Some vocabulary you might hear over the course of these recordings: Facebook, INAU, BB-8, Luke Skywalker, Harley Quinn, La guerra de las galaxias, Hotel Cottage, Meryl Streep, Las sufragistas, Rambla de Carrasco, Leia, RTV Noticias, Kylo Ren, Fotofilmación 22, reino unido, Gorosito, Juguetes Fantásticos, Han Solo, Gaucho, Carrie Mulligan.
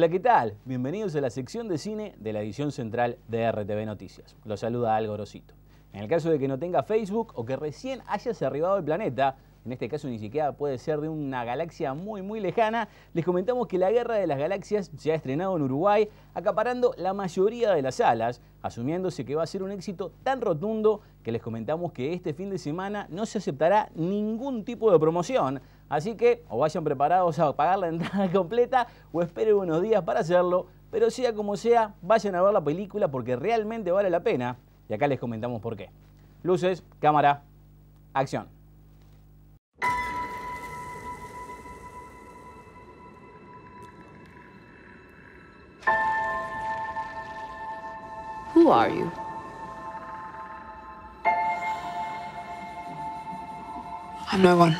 Hola, ¿qué tal? Bienvenidos a la sección de cine de la edición central de RTV Noticias. Los saluda al Gorosito. En el caso de que no tenga Facebook o que recién hayas arribado al planeta, en este caso ni siquiera puede ser de una galaxia muy lejana, les comentamos que La guerra de las galaxias se ha estrenado en Uruguay, acaparando la mayoría de las salas, asumiéndose que va a ser un éxito tan rotundo que les comentamos que este fin de semana no se aceptará ningún tipo de promoción. Así que o vayan preparados a pagar la entrada completa o esperen unos días para hacerlo, pero sea como sea, vayan a ver la película porque realmente vale la pena. Y acá les comentamos por qué. Luces, cámara, acción. Who are you? I'm no one.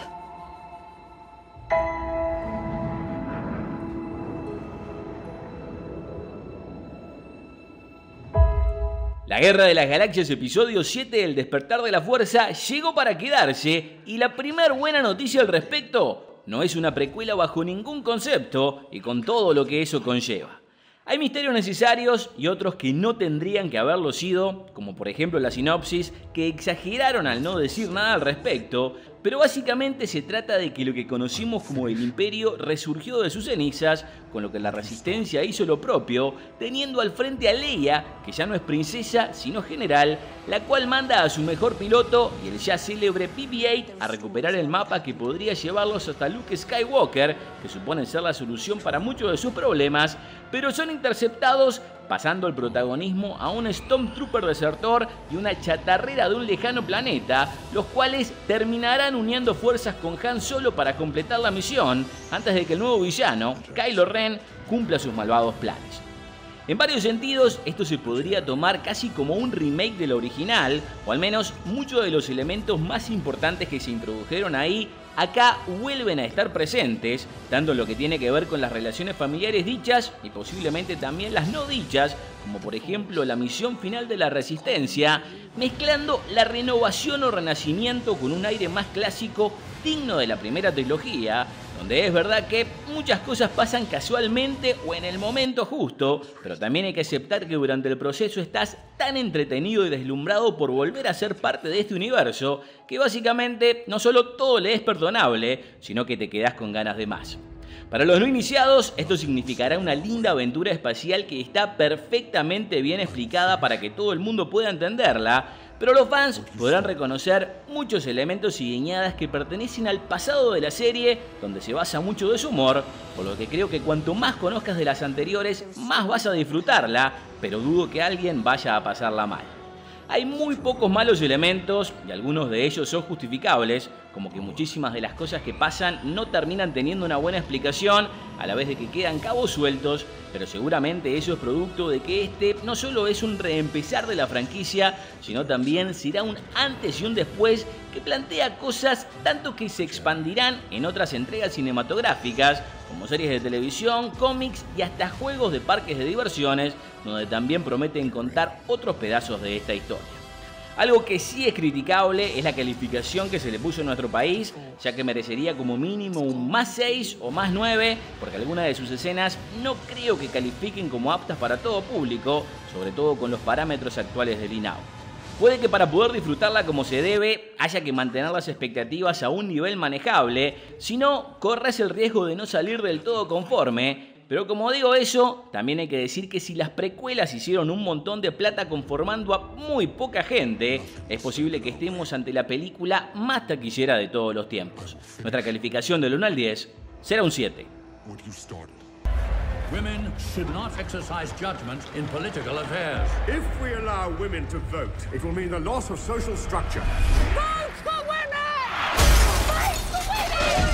La guerra de las galaxias, episodio 7, el despertar de la fuerza, llegó para quedarse y la primera buena noticia al respecto no es una precuela bajo ningún concepto y con todo lo que eso conlleva. Hay misterios necesarios y otros que no tendrían que haberlo sido, como por ejemplo la sinopsis, que exageraron al no decir nada al respecto, pero básicamente se trata de que lo que conocimos como el Imperio resurgió de sus cenizas, con lo que la Resistencia hizo lo propio, teniendo al frente a Leia, que ya no es princesa sino general, la cual manda a su mejor piloto y el ya célebre BB-8 a recuperar el mapa que podría llevarlos hasta Luke Skywalker, que supone ser la solución para muchos de sus problemas, pero son interceptados, pasando el protagonismo a un Stormtrooper desertor y una chatarrera de un lejano planeta, los cuales terminarán uniendo fuerzas con Han Solo para completar la misión, antes de que el nuevo villano, Kylo Ren, cumpla sus malvados planes. En varios sentidos, esto se podría tomar casi como un remake del original, o al menos muchos de los elementos más importantes que se introdujeron ahí, acá vuelven a estar presentes, tanto en lo que tiene que ver con las relaciones familiares dichas y posiblemente también las no dichas, como por ejemplo la misión final de la Resistencia, mezclando la renovación o renacimiento con un aire más clásico digno de la primera trilogía, donde es verdad que muchas cosas pasan casualmente o en el momento justo, pero también hay que aceptar que durante el proceso estás tan entretenido y deslumbrado por volver a ser parte de este universo, que básicamente no solo todo le es perdonable, sino que te quedás con ganas de más. Para los no iniciados, esto significará una linda aventura espacial que está perfectamente bien explicada para que todo el mundo pueda entenderla, pero los fans podrán reconocer muchos elementos y guiñadas que pertenecen al pasado de la serie, donde se basa mucho de su humor, por lo que creo que cuanto más conozcas de las anteriores, más vas a disfrutarla, pero dudo que alguien vaya a pasarla mal. Hay muy pocos malos elementos y algunos de ellos son justificables, como que muchísimas de las cosas que pasan no terminan teniendo una buena explicación, a la vez de que quedan cabos sueltos, pero seguramente eso es producto de que este no solo es un reempezar de la franquicia, sino también será un antes y un después que plantea cosas tanto que se expandirán en otras entregas cinematográficas, como series de televisión, cómics y hasta juegos de parques de diversiones, donde también prometen contar otros pedazos de esta historia. Algo que sí es criticable es la calificación que se le puso a nuestro país, ya que merecería como mínimo un más 6 o más 9, porque algunas de sus escenas no creo que califiquen como aptas para todo público, sobre todo con los parámetros actuales del INAU. Puede que para poder disfrutarla como se debe, haya que mantener las expectativas a un nivel manejable, si no, corres el riesgo de no salir del todo conforme. Pero como digo eso, también hay que decir que si las precuelas hicieron un montón de plata conformando a muy poca gente, es posible que estemos ante la película más taquillera de todos los tiempos. Nuestra calificación del 1 al 10 será un 7. Women should not exercise judgment in political affairs. If we allow women to vote, it will mean the loss of social structure. Vote for women! Vote for women!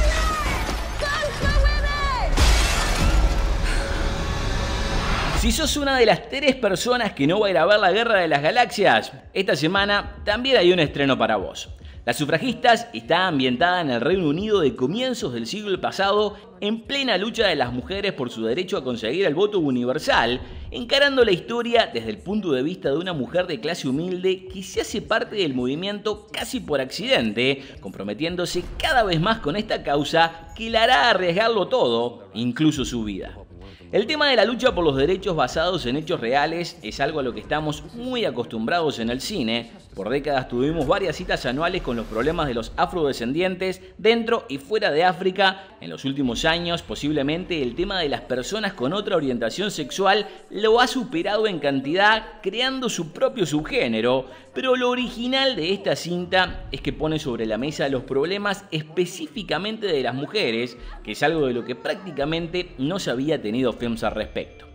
Vote for women! Si sos una de las 3 personas que no va a ir a ver La guerra de las galaxias, esta semana también hay un estreno para vos. Las sufragistas está ambientada en el Reino Unido de comienzos del siglo pasado, en plena lucha de las mujeres por su derecho a conseguir el voto universal, encarando la historia desde el punto de vista de una mujer de clase humilde que se hace parte del movimiento casi por accidente, comprometiéndose cada vez más con esta causa que la hará arriesgarlo todo, incluso su vida. El tema de la lucha por los derechos basados en hechos reales es algo a lo que estamos muy acostumbrados en el cine. Por décadas tuvimos varias citas anuales con los problemas de los afrodescendientes dentro y fuera de África. En los últimos años, posiblemente el tema de las personas con otra orientación sexual lo ha superado en cantidad, creando su propio subgénero. Pero lo original de esta cinta es que pone sobre la mesa los problemas específicamente de las mujeres, que es algo de lo que prácticamente no se había tenido films al respecto.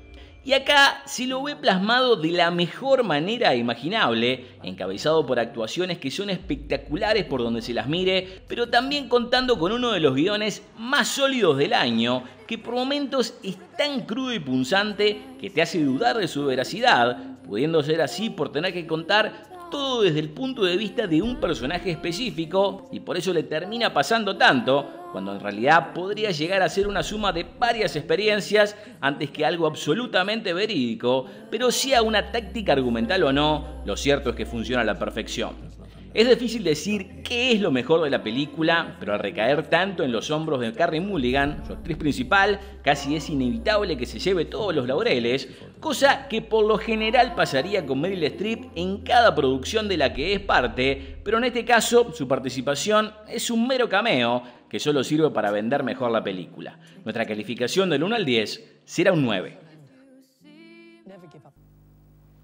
Y acá se lo ve plasmado de la mejor manera imaginable, encabezado por actuaciones que son espectaculares por donde se las mire, pero también contando con uno de los guiones más sólidos del año, que por momentos es tan crudo y punzante que te hace dudar de su veracidad, pudiendo ser así por tener que contar todo desde el punto de vista de un personaje específico, y por eso le termina pasando tanto, cuando en realidad podría llegar a ser una suma de varias experiencias antes que algo absolutamente verídico, pero sea una táctica argumental o no, lo cierto es que funciona a la perfección. Es difícil decir qué es lo mejor de la película, pero al recaer tanto en los hombros de Carrie Mulligan, su actriz principal, casi es inevitable que se lleve todos los laureles, cosa que por lo general pasaría con Meryl Streep en cada producción de la que es parte, pero en este caso su participación es un mero cameo que solo sirve para vender mejor la película. Nuestra calificación del 1 al 10 será un 9.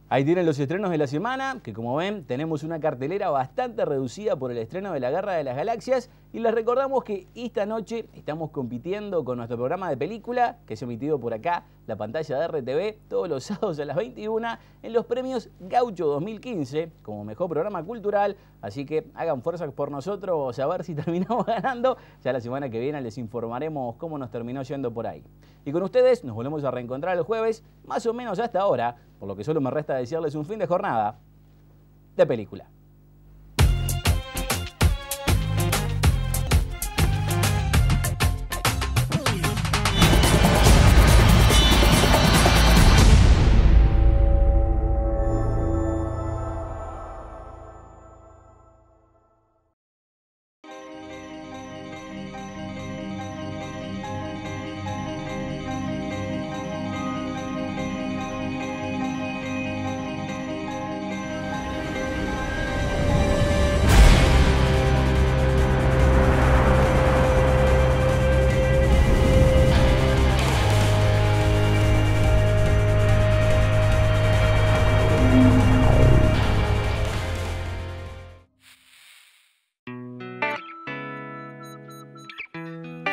Ahí tienen los estrenos de la semana, que como ven tenemos una cartelera bastante reducida por el estreno de La Guerra de las Galaxias, y les recordamos que esta noche estamos compitiendo con nuestro programa de película, que es emitido por acá, la pantalla de RTV, todos los sábados a las 21, en los premios Gaucho 2015, como mejor programa cultural, así que hagan fuerzas por nosotros a ver si terminamos ganando. Ya la semana que viene les informaremos cómo nos terminó yendo por ahí. Y con ustedes nos volvemos a reencontrar el jueves, más o menos hasta ahora, por lo que solo me resta desearles un fin de jornada de película.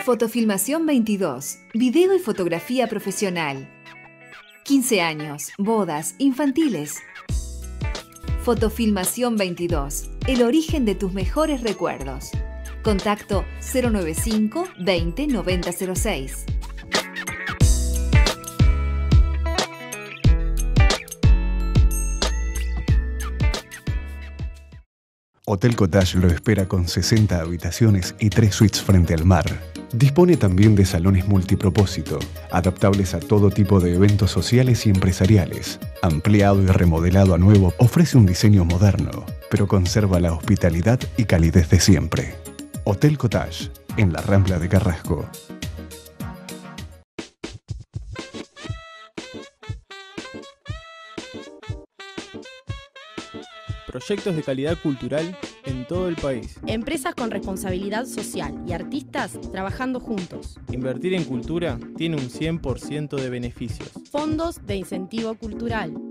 Fotofilmación 22, video y fotografía profesional. 15 años, bodas, infantiles. Fotofilmación 22, el origen de tus mejores recuerdos. Contacto 095 20 9006. Hotel Cottage lo espera con 60 habitaciones y 3 suites frente al mar. Dispone también de salones multipropósito, adaptables a todo tipo de eventos sociales y empresariales. Ampliado y remodelado a nuevo, ofrece un diseño moderno, pero conserva la hospitalidad y calidez de siempre. Hotel Cottage, en la Rambla de Carrasco. Proyectos de calidad cultural en todo el país. Empresas con responsabilidad social y artistas trabajando juntos. Invertir en cultura tiene un 100% de beneficios. Fondos de incentivo cultural.